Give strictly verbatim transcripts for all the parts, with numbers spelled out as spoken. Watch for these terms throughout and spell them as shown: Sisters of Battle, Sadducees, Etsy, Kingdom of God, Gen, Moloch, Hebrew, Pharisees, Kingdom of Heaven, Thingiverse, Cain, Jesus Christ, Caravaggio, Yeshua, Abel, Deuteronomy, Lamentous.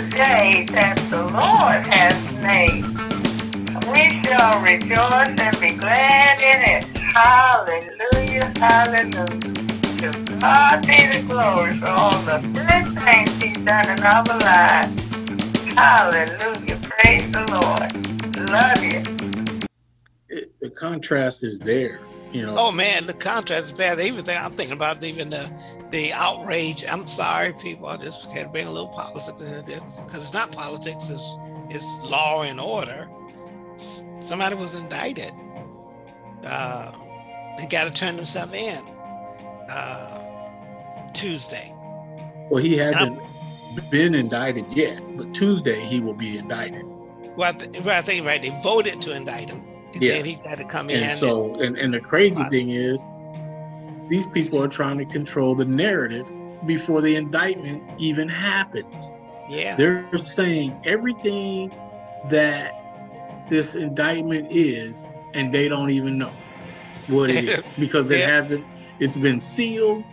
the day that the Lord has made. We shall rejoice and be glad in it. Hallelujah, hallelujah. To God be the glory for all the good things He's done in our lives. Hallelujah, praise the Lord. Love you. It, the contrast is there. You know. Oh man, the contrast is bad. Even I'm thinking about even the the outrage. I'm sorry, people. This can bring a little politics into this because it's not politics. It's it's law and order. It's, somebody was indicted. Uh, they got to turn themselves in uh, Tuesday. Well, he hasn't I'm, been indicted yet, but Tuesday he will be indicted. Well, I, th well, I think right. They voted to indict him. And yes. Then he had to come in. And so, and, and the crazy thing is, these people are trying to control the narrative before the indictment even happens. Yeah. They're saying everything that this indictment is, and they don't even know what it is because it yeah. hasn't, it's been sealed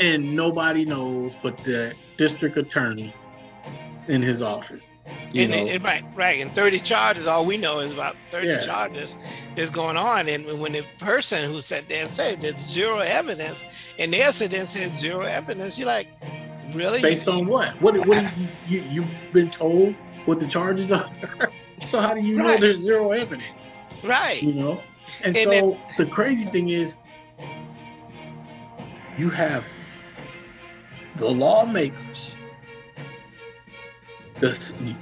and nobody knows but the district attorney in his office. You and, and right, right, and thirty charges. All we know is about thirty yeah. charges is going on. And when the person who sat there and said there's zero evidence, and they said there says zero evidence, you're like, really? Based on what? What? What I, you, you you've been told what the charges are? So how do you right. know there's zero evidence? Right. You know. And, and so then, the crazy thing is, you have the lawmakers. The,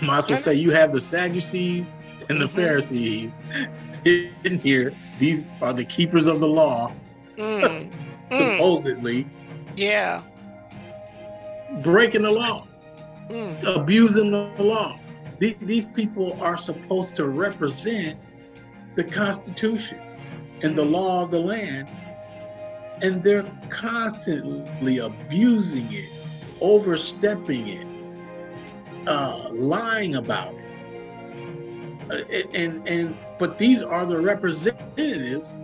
might as well say you have the Sadducees and the mm-hmm. Pharisees sitting here. These are the keepers of the law, mm. supposedly. Mm. Yeah. Breaking the law, mm. abusing the law. These, these people are supposed to represent the Constitution and mm. the law of the land, and they're constantly abusing it, overstepping it. Uh, lying about it, uh, and and but these are the representatives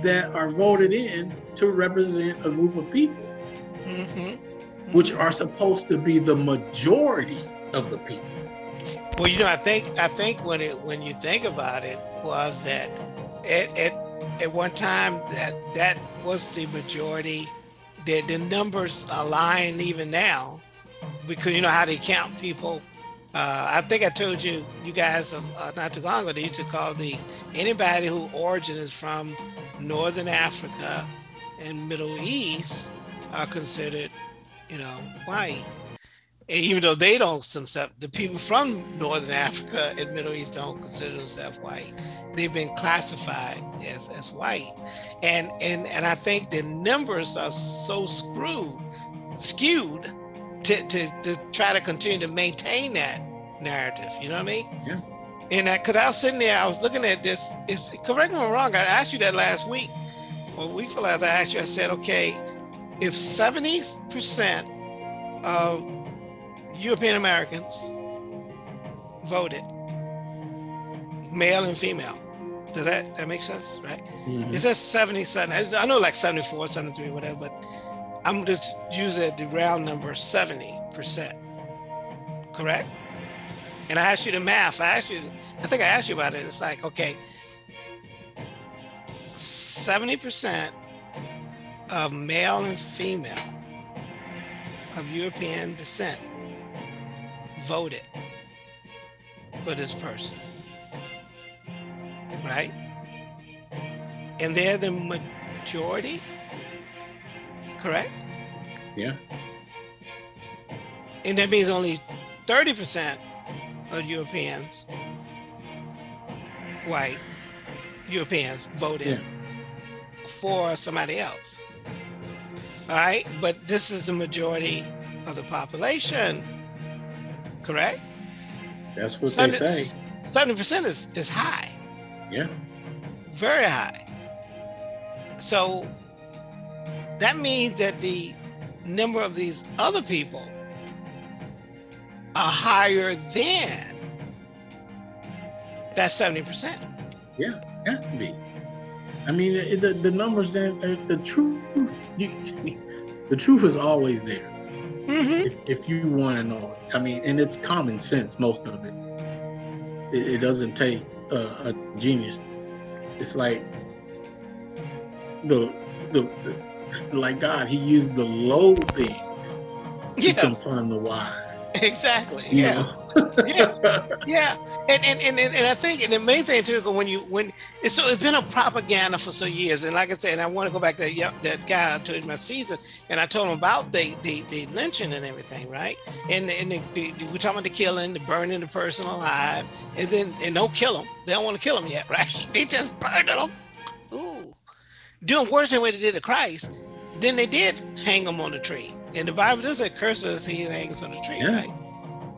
that are voted in to represent a group of people, mm-hmm. which are supposed to be the majority of the people. Well, you know, I think I think when it when you think about it, was that at at, at one time that that was the majority. That the numbers align even now. Because you know how they count people. Uh, I think I told you, you guys, uh, not too long ago, they used to call the anybody who origin is from Northern Africa and Middle East are considered, you know, white. And even though they don't themselves, the people from Northern Africa and Middle East don't consider themselves white. They've been classified as as white, and and and I think the numbers are so screwed, skewed. To, to, to try to continue to maintain that narrative, you know what I mean? Yeah. And that, because I was sitting there, I was looking at this, it's, correct me if I'm wrong, I asked you that last week, or week before last, I asked you, I said, okay, if seventy percent of European Americans voted, male and female, does that, that make sense, right? Mm-hmm. It says seventy-seven, I know like seventy-four, seventy-three, whatever, but I'm just using the round number seventy percent, correct? And I asked you the math. I asked you, I think I asked you about it. It's like, okay, seventy percent of male and female of European descent voted for this person, right? And they're the majority. Correct? Yeah. And that means only thirty percent of Europeans, white Europeans, voted yeah. for somebody else. All right? But this is the majority of the population. Correct? That's what they say. seventy percent is, is high. Yeah. Very high. So that means that the number of these other people are higher than that seventy percent. Yeah, it has to be. I mean, it, the, the numbers, that the truth, you, the truth is always there. Mm-hmm. if, if you want to know it. I mean, and it's common sense, most of it. It, it doesn't take uh, a genius. It's like the, the, the, like God, he used the low things yeah. to confirm the wise. Exactly. Yeah. yeah. Yeah. And, and and and I think, and the main thing too, when you when it's so it's been a propaganda for so years. And like I said, and I want to go back to that, that guy I told my season, and I told him about the the, the lynching and everything, right? And and the, the, the, we're talking about the killing, the burning the person alive, and then and don't kill them. They don't want to kill them yet, right? They just burned them. Ooh, doing worse than what they did to Christ. Then they did hang him on the tree. And the Bible does say, curse us, he hangs on the tree, yeah. right?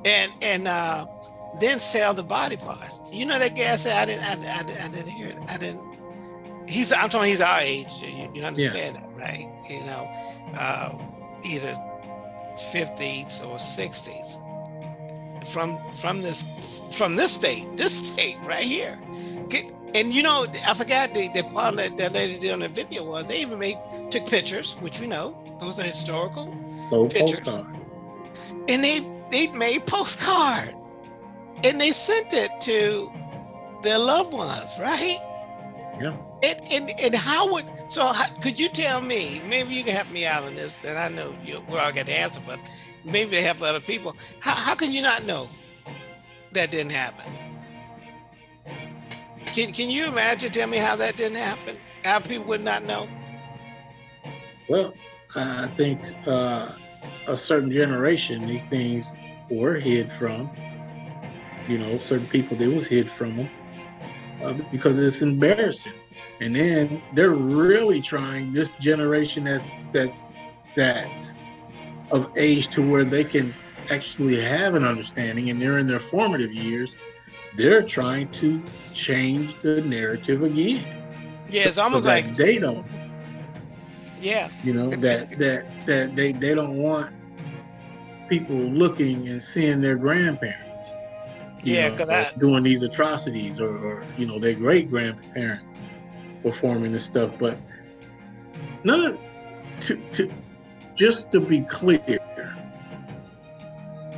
And and uh, then sell the body parts. You know that guy said, I didn't, I, I, I didn't hear it. I didn't. He's, I'm talking, he's our age. You, you understand yeah. that, right? You know, uh, either fifties or sixties from from this from this state, this state right here. And you know, I forgot the, the part that that lady did on the video was they even made took pictures, which we know. Those are historical so pictures, postcard. And they they made postcards, and they sent it to their loved ones, right? Yeah. And and, and how would so? How, could you tell me? Maybe you can help me out on this, and I know you well. I got the answer, but maybe they help other people. How how can you not know that didn't happen? Can can you imagine? Tell me how that didn't happen. How people would not know. Well. I think uh, a certain generation, these things were hid from, you know, certain people, they was hid from them uh, because it's embarrassing. And then they're really trying, this generation that's, that's, that's of age to where they can actually have an understanding and they're in their formative years, they're trying to change the narrative again. Yeah, it's almost so like they don't. Yeah, you know that that that they they don't want people looking and seeing their grandparents, yeah, know, I, doing these atrocities, or, or you know their great grandparents performing this stuff. But none to to just to be clear,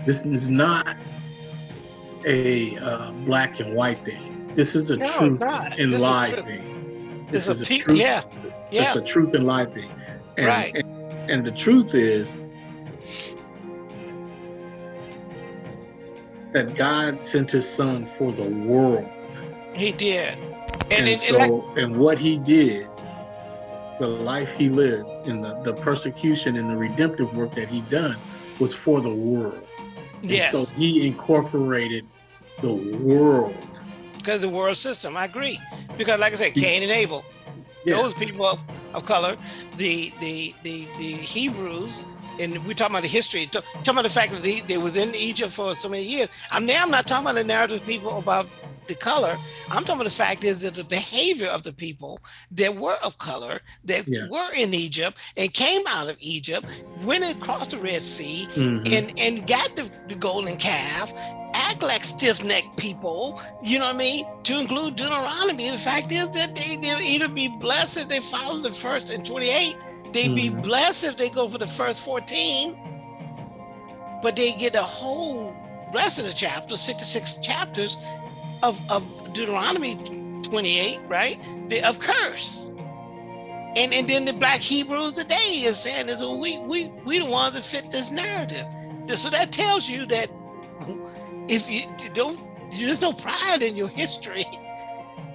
this is not a uh, black and white thing. This is a no, truth God. and this lie thing. This is a, is a truth. Yeah. Yeah. It's a truth and lie thing. And, right. And, and the truth is that God sent his son for the world. He did. And, and it, so, it, it, and what he did, the life he lived, and the, the persecution and the redemptive work that he done was for the world. Yes. And so he incorporated the world. Because the world system, I agree. Because like I said, Cain and Abel. Yeah. Those people of, of color, the, the the the Hebrews, and we're talking about the history, talking about the fact that they, they was in Egypt for so many years. I'm now I'm not talking about the narrative of people about the color. I'm talking about the fact is that the behavior of the people that were of color, that yeah. were in Egypt and came out of Egypt, went across the Red Sea mm-hmm. and, and got the, the golden calf, act like stiff-necked people, you know what I mean? To include Deuteronomy, the fact is that they, they'll either be blessed if they follow the first and twenty-eight, they'd mm. be blessed if they go for the first fourteen, but they get the whole rest of the chapters, six to six chapters of, of Deuteronomy twenty-eight, right? The, of curse. And and then the black Hebrews today is saying, is well, we, we, we the ones that fit this narrative. So that tells you that if you don't, there's no pride in your history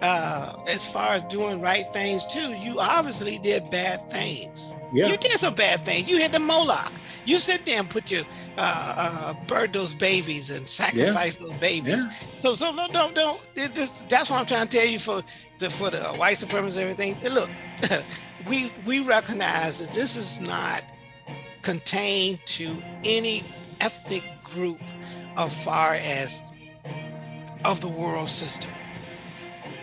uh, as far as doing right things too. You obviously did bad things. Yeah. You did some bad things. You had the Moloch. You sit there and put your, uh, uh, bird those babies and sacrifice yeah. those babies. Yeah. So, so no, don't, don't, it just, that's what I'm trying to tell you for the, for the white supremacists and everything. And look, we, we recognize that this is not contained to any ethnic group as far as of the world system.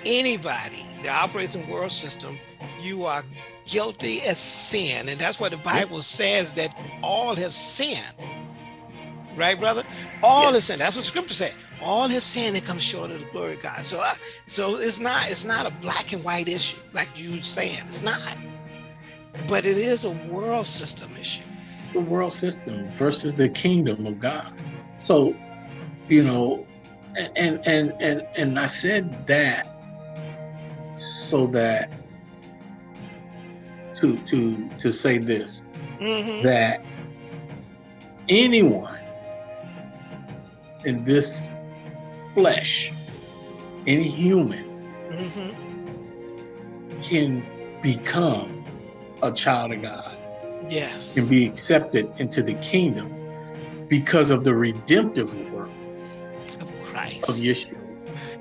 Anybody that operates in world system, you are guilty as sin. And that's what the Bible says, that all have sinned. Right, brother? All yes. have sinned. That's what scripture said. All have sinned and come short of the glory of God. So I, so it's not it's not a black and white issue, like you saying. It's not. But it is a world system issue. the world system versus the kingdom of God. So, you know, and and and and I said that so that to to to say this, mm-hmm. that anyone in this flesh, any human, mm-hmm. can become a child of God. Yes. Can be accepted into the kingdom because of the redemptive work of Christ, of Yeshua.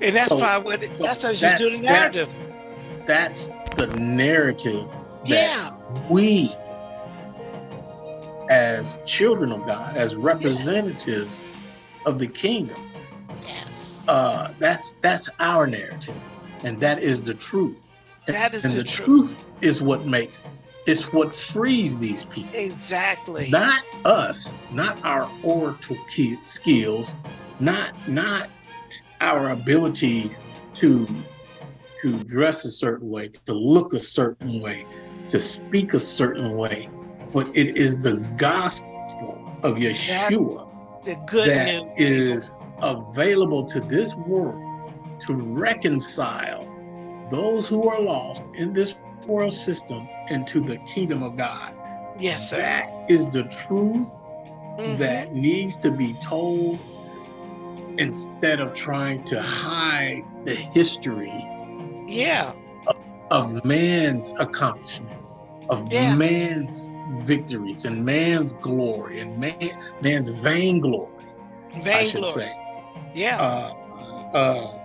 And that's so, why what it, that's how you that, do the narrative. That's, that's the narrative that yeah. we as children of God, as representatives yeah. of the kingdom. Yes. Uh, that's that's our narrative, and that is the truth. That is and the, the truth. truth is what makes it's what frees these people. Exactly. Not us, not our oratorial skills, not not our abilities to to dress a certain way, to look a certain way, to speak a certain way, but it is the gospel of Yeshua the good that news. is available to this world to reconcile those who are lost in this world system into the kingdom of God. Yes, sir. That is the truth mm-hmm. that needs to be told, instead of trying to hide the history yeah. of, of man's accomplishments, of yeah. man's victories and man's glory and man, man's vainglory. Vainglory. I should say. Yeah. Uh, uh,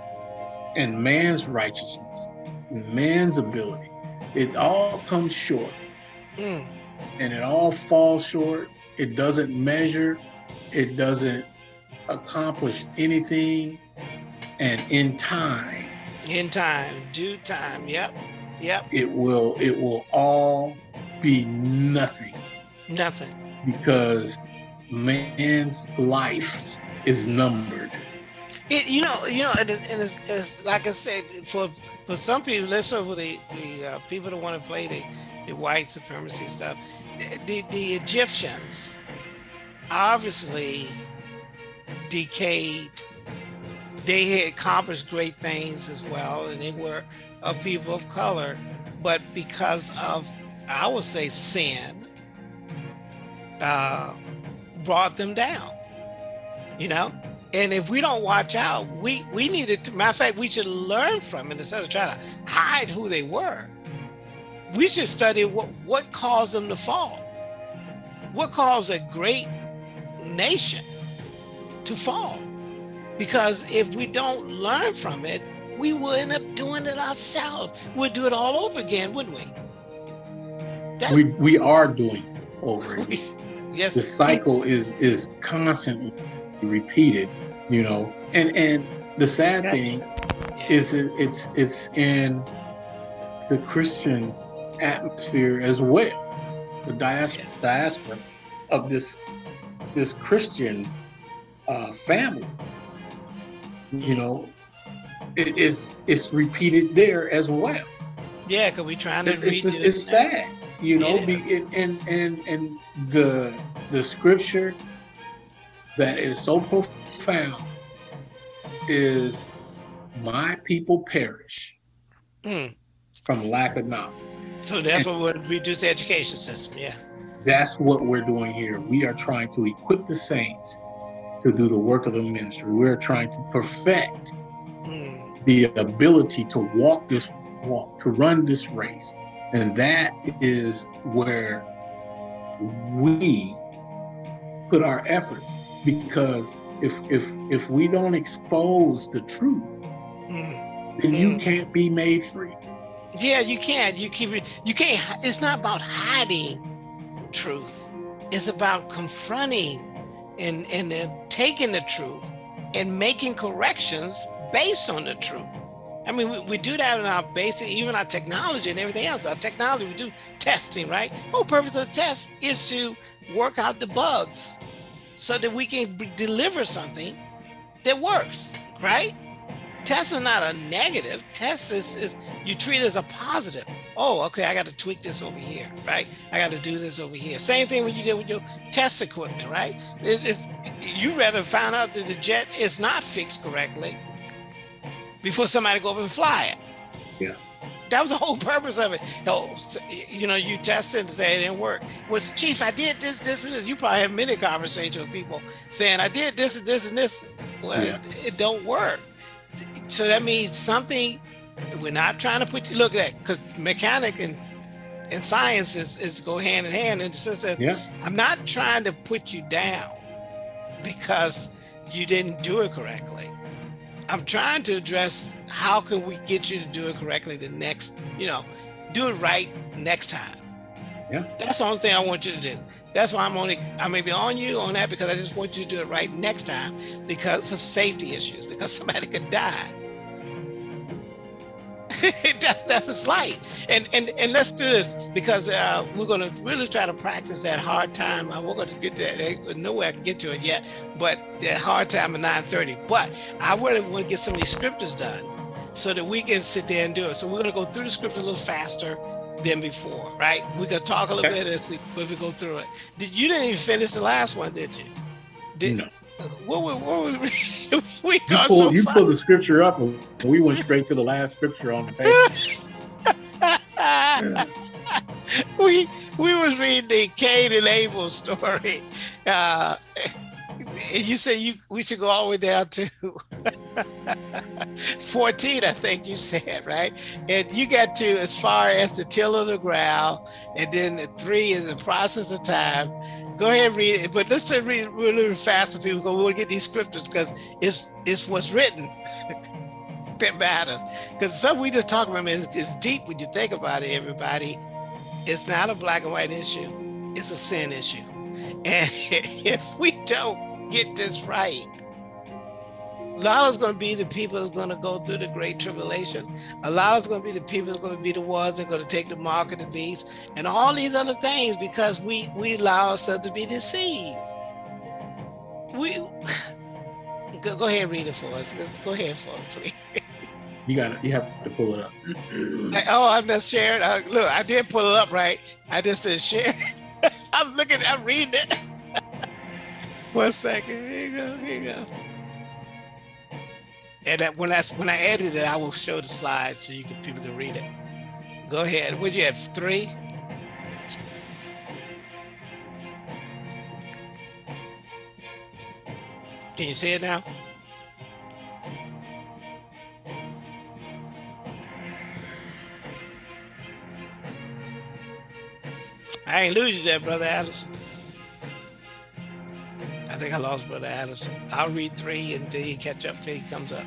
and man's righteousness, man's ability. It all comes short. Mm. And it all falls short. It doesn't measure. It doesn't accomplish anything. And in time. In time, due time, yep, yep. It will, it will all be nothing. Nothing. Because man's life is numbered. It, you know, you know, and it's, and it's, it's like I said, for for some people, let's over the the uh, people that want to play the the white supremacy stuff. The, the the Egyptians obviously decayed. They had accomplished great things as well, and they were a people of color, but because of, I would say, sin, uh, brought them down. You know. And if we don't watch out, we, we needed to, matter of fact, we should learn from it instead of trying to hide who they were. We should study what, what caused them to fall. What caused a great nation to fall? Because if we don't learn from it, we will end up doing it ourselves. We'll do it all over again, wouldn't we? That, we, we are doing it over again. Yes. The cycle we, is, is constantly repeated, you know, and and the sad That's, thing yeah. is it, it's it's in the Christian atmosphere as well, the diaspora yeah. diaspora of this this Christian uh, family, you know, it is it's repeated there as well. Yeah, because we trying to. It, it's it's, it's sad, you know, yeah. be, it, and and and the the scripture that is so profound is, my people perish mm. from lack of knowledge. So that's and what we reduce the education system, yeah. That's what we're doing here. We are trying to equip the saints to do the work of the ministry. We're trying to perfect mm. the ability to walk this walk, to run this race. And that is where we put our efforts, because if if if we don't expose the truth, mm. then mm. you can't be made free. Yeah, you can't. You keep it. You can't. It's not about hiding truth. It's about confronting and and then taking the truth and making corrections based on the truth. I mean, we, we do that in our basic, even our technology and everything else. Our technology, we do testing, right? The whole purpose of the test is to work out the bugs so that we can deliver something that works, right? Test is not a negative. Test is, is you treat it as a positive. Oh, okay, I got to tweak this over here, right? I got to do this over here. Same thing when you did with your test equipment, right? It, it's, you rather find out that the jet is not fixed correctly before somebody go up and fly it. Yeah. That was the whole purpose of it. No, you know, you test it and say it didn't work. Well, Chief, I did this, this, and this. You probably had many conversations with people saying, I did this and this and this. Well, yeah. it, it don't work. So that means something, we're not trying to put, look at that, because mechanic and, and science is, is go hand in hand. And since that, yeah. I'm not trying to put you down because you didn't do it correctly. I'm trying to address how can we get you to do it correctly the next, you know, do it right next time. Yeah. That's the only thing I want you to do. That's why I'm only, I may be on you on that, because I just want you to do it right next time because of safety issues, because somebody could die. that's that's a slight. And, and, and let's do this, because uh, we're going to really try to practice that hard time. I want to get that. No way I can get to it yet, but that hard time at nine thirty. But I really want to get some of these scriptures done so that we can sit there and do it. So we're going to go through the scripture a little faster than before, right? We could talk a little okay. bit as we, but we go through it. Did you didn't even finish the last one, did you? Did no. What were, what were we? we you got pulled, so you pulled the scripture up, and we went straight to the last scripture on the page. yeah. We we was reading the Cain and Abel story. Uh, you said you we should go all the way down to fourteen, I think you said, right? And you got to as far as the till of the ground, and then the three is the process of time. Go ahead and read it, but let's just read it really fast so people go, we'll get these scriptures, because it's it's what's written that matters. Because stuff we just talk about is, is deep when you think about it, everybody. It's not a black and white issue. It's a sin issue. And if we don't get this right, a lot is going to be the people that's going to go through the great tribulation. A lot is going to be the people that's going to be the ones that are going to take the mark of the beast and all these other things, because we we allow ourselves to be deceived. We go, go ahead and read it for us. Go ahead for it, please. You got it. You have to pull it up. I, oh, I'm not sharing. I, look, I did pull it up, right? I just said share. I'm looking. I'm reading it. One second. Here you go. Here you go. And that when I when I edit it, I will show the slides so you can people can read it. Go ahead. What you have three? Can you see it now? I ain't lose you there, Brother Addison. I think I lost Brother Addison. I'll read three until he catch up, till he comes up.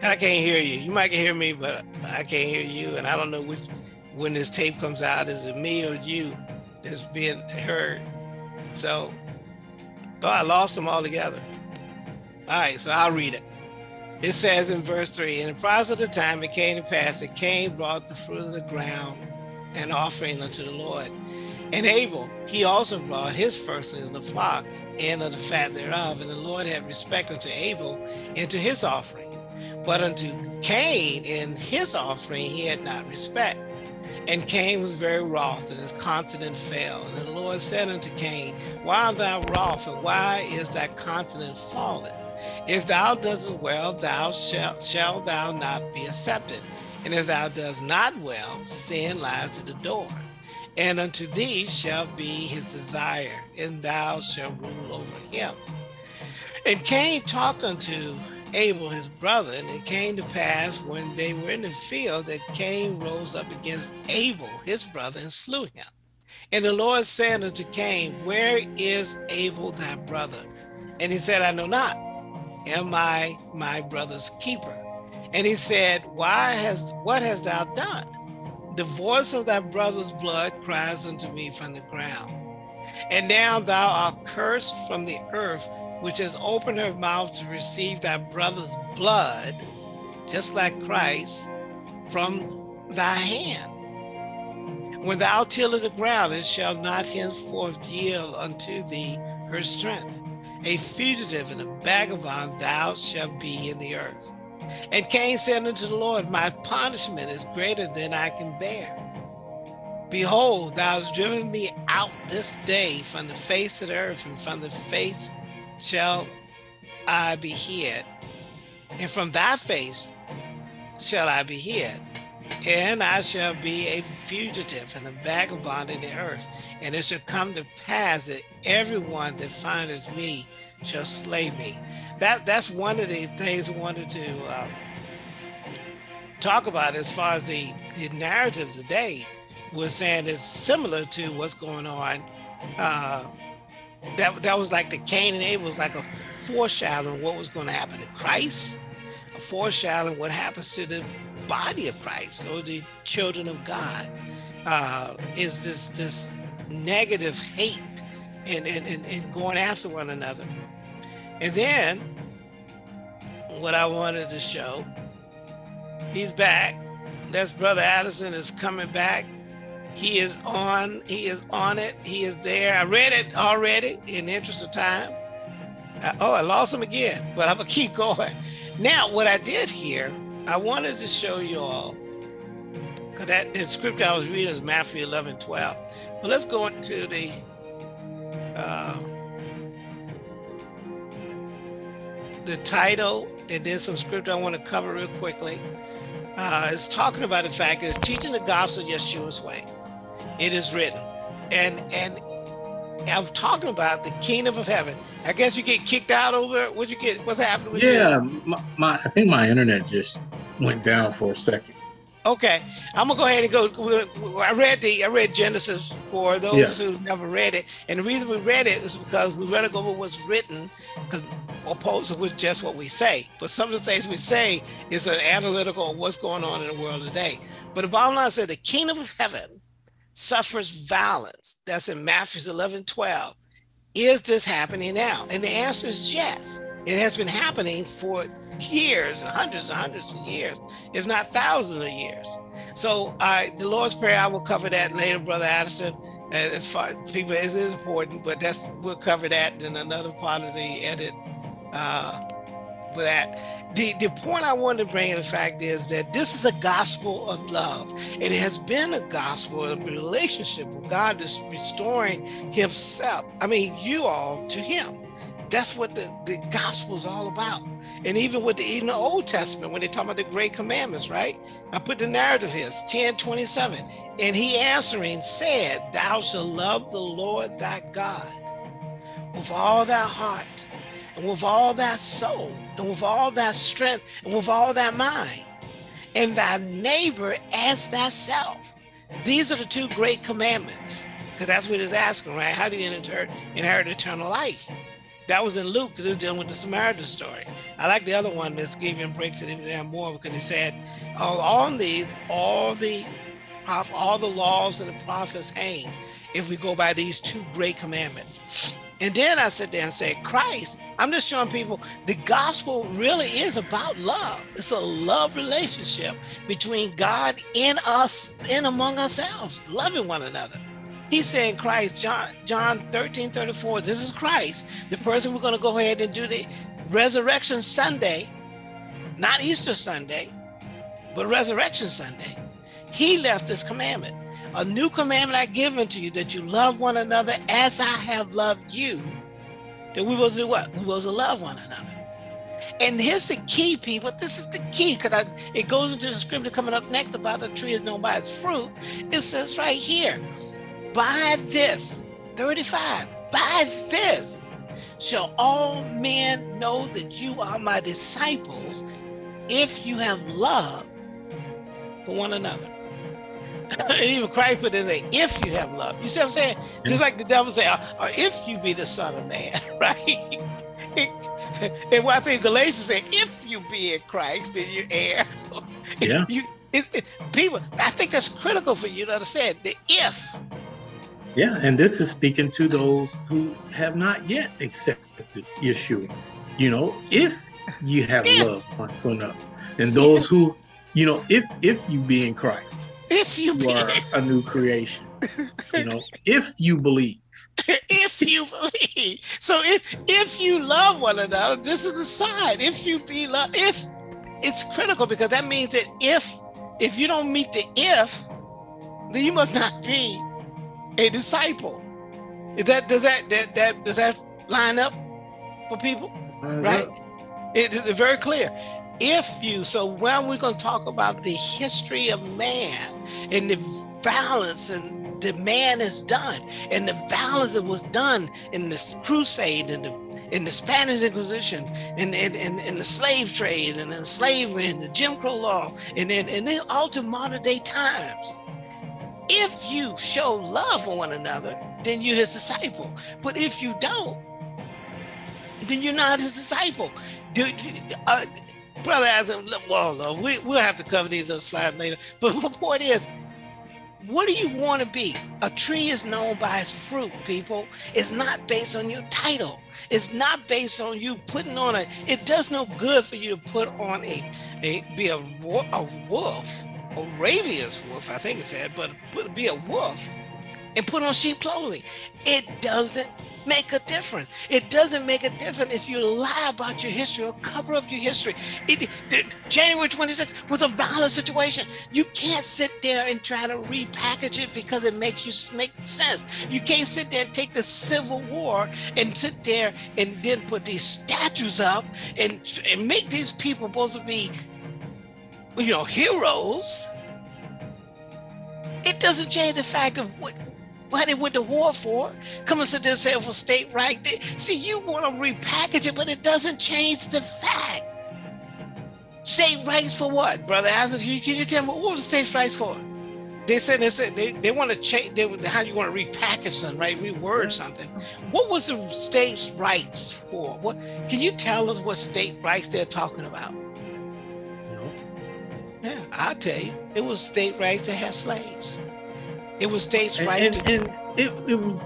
And I can't hear you. You might can hear me, but I can't hear you. And I don't know which, when this tape comes out, is it me or you that's being heard? So, oh, I lost them all together. All right, so I'll read it. It says in verse three, in the process of the time it came to pass that Cain brought the fruit of the ground an offering unto the Lord. And Abel, he also brought his firstling of the flock and of the fat thereof. And the Lord had respect unto Abel and to his offering. But unto Cain and his offering he had not respect. And Cain was very wroth, and his countenance fell. And the Lord said unto Cain, why art thou wroth, and why is thy countenance fallen? If thou doest well, thou shalt shall thou not be accepted. And if thou doest not well, sin lies at the door. And unto thee shall be his desire, and thou shalt rule over him. And Cain talked unto Abel his brother, and it came to pass when they were in the field that Cain rose up against Abel his brother and slew him. And the Lord said unto Cain, where is Abel thy brother? And he said, I know not. Am I my brother's keeper? And he said, Why has what hast thou done? The voice of thy brother's blood cries unto me from the ground. And now thou art cursed from the earth, which has opened her mouth to receive thy brother's blood, just like Christ, from thy hand. When thou tillest the ground, it shall not henceforth yield unto thee her strength. A fugitive and a vagabond thou shalt be in the earth. And Cain said unto the Lord, my punishment is greater than I can bear. Behold, thou hast driven me out this day from the face of the earth, and from the face shall I be hid. And from thy face shall I be hid. And I shall be a fugitive and a vagabond in the earth. And it shall come to pass that everyone that findeth me shall slay me. That, that's one of the things I wanted to uh, talk about as far as the, the narrative today. We're saying it's similar to what's going on. Uh, that, that was like the Cain and Abel was like a foreshadowing of what was going to happen to Christ, a foreshadowing of what happens to the body of Christ or the children of God. Uh, is this this negative hate and, and, and, and going after one another. And then what I wanted to show, he's back. That's Brother Addison is coming back. He is on, he is on it, he is there. I read it already in the interest of time. I, oh, I lost him again, but I'm gonna keep going. Now, what I did here, I wanted to show you all, because that the scripture I was reading is Matthew eleven, twelve. But let's go into the, uh, the title, and then some scripture I want to cover real quickly. Uh, it's talking about the fact that it's teaching the gospel of Yeshua's way. It is written. And and I'm talking about the kingdom of heaven. I guess you get kicked out over it. What you get? What's happening with yeah, you? Yeah, my, my, I think my internet just went down for a second. Okay, I'm gonna go ahead and go. I read the I read Genesis for those yeah. who never read it, and the reason we read it is because we read it over what's written, because opposed to just what we say. But some of the things we say is an analytical of what's going on in the world today. But the bottom line said the kingdom of heaven suffers violence. That's in Matthew eleven, twelve. Is this happening now? And the answer is yes. It has been happening for years, hundreds and hundreds of years, if not thousands of years. So uh, the Lord's Prayer, I will cover that later, Brother Addison. As far as people, it is important, but that's we'll cover that in another part of the edit. Uh, but that, the, the point I wanted to bring in the fact is that this is a gospel of love. It has been a gospel of relationship with God, is restoring himself, I mean, you all to him. That's what the, the gospel is all about. And even with the, even the Old Testament, when they talk about the great commandments, right? I put the narrative here, it's ten twenty-seven. And he answering said, thou shalt love the Lord thy God with all thy heart, and with all thy soul, and with all thy strength, and with all thy mind, and thy neighbor as thyself. These are the two great commandments, because that's what he's asking, right? How do you inherit, inherit eternal life? That was in Luke, because it was dealing with the Samaritan story. I like the other one that gave him breaks it even down more, because he said, oh, on these, all the all the laws and the prophets hang, if we go by these two great commandments. And then I sit there and say, Christ, I'm just showing people the gospel really is about love. It's a love relationship between God and us and among ourselves, loving one another. He's saying Christ, John, John thirteen, thirty-four, this is Christ, the person we're going to go ahead and do the Resurrection Sunday, not Easter Sunday, but Resurrection Sunday. He left this commandment. A new commandment I give unto you, that you love one another as I have loved you. That we was to do what? We was to love one another. And here's the key, people. This is the key, because it goes into the scripture coming up next about the tree is known by its fruit. It says right here, by this, thirty-five, by this shall all men know that you are my disciples, if you have love for one another. And even Christ put in there, if you have love. You see what I'm saying? Yeah. Just like the devil say, or if you be the Son of Man, right? And what I think Galatians said, if you be in Christ, then you heir. Yeah. You, it, it, people, I think that's critical for you to understand, the if. Yeah, and this is speaking to those who have not yet accepted Yeshua. You know, if you have if. love one for another. And those yeah. who, you know, if if you be in Christ. If you, you are a new creation, you know, if you believe, if you believe. So if, if you love one another, this is the sign. If you be loved, if it's critical, because that means that if if you don't meet the if, then you must not be a disciple. Is that does that that that does that line up for people? Uh, right? It is very clear. If you, so when we're going to talk about the history of man and the violence and the man has done and the violence that was done in this crusade and the in the Spanish Inquisition and in, in, in, in the slave trade and in slavery and the Jim Crow law and then and then all to modern day times. If you show love for one another, then you're his disciple. But if you don't, then you're not his disciple. You, uh, Brother Isaac, well, uh, we, we'll have to cover these other slides later. But my point is, what do you want to be? A tree is known by its fruit, people. It's not based on your title. It's not based on you putting on a, it does no good for you to put on a, a be a, a wolf, a ravenous wolf, I think it said, but put, be a wolf and put on sheep clothing. It doesn't make a difference. It doesn't make a difference if you lie about your history or cover up your history. It, it, January twenty-sixth was a violent situation. You can't sit there and try to repackage it because it makes you make sense. You can't sit there and take the Civil War and sit there and then put these statues up and, and make these people supposed to be, you know, heroes. It doesn't change the fact of what why they went to war for, coming to this for state right. See, you want to repackage it, but it doesn't change the fact. State rights for what, Brother Isaac? Can you tell me what was the state rights for? They said they said they, they want to change. They, how you want to repackage something, right? Reword something. What was the state's rights for? What can you tell us? What state rights they're talking about? No. Yeah, I'll tell you. It was state rights to have slaves. It was states' right and, to- and, and it, it was,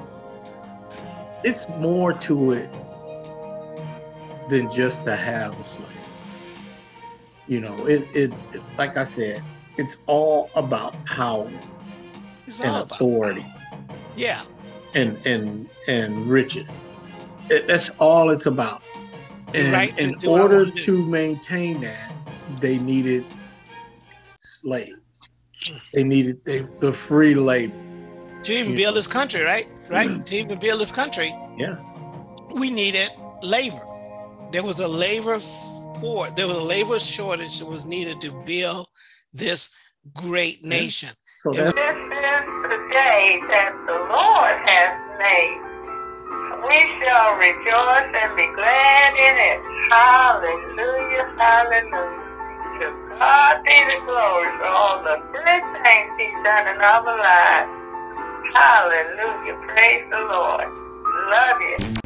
it's more to it than just to have a slave. You know, it, it, it like I said, it's all about power it's and all authority. About power. Yeah. And, and, and riches. It, that's all it's about. And right in to order to do. maintain that, they needed slaves. They needed they, the free labor. To even build this country, right? Right? Mm-hmm. To even build this country, yeah, we needed labor. There was a labor for there was a labor shortage that was needed to build this great nation. So this is the day that the Lord has made. We shall rejoice and be glad in it. Hallelujah, hallelujah. God be the glory for all the good things he's done in our lives. Hallelujah. Praise the Lord. Love you.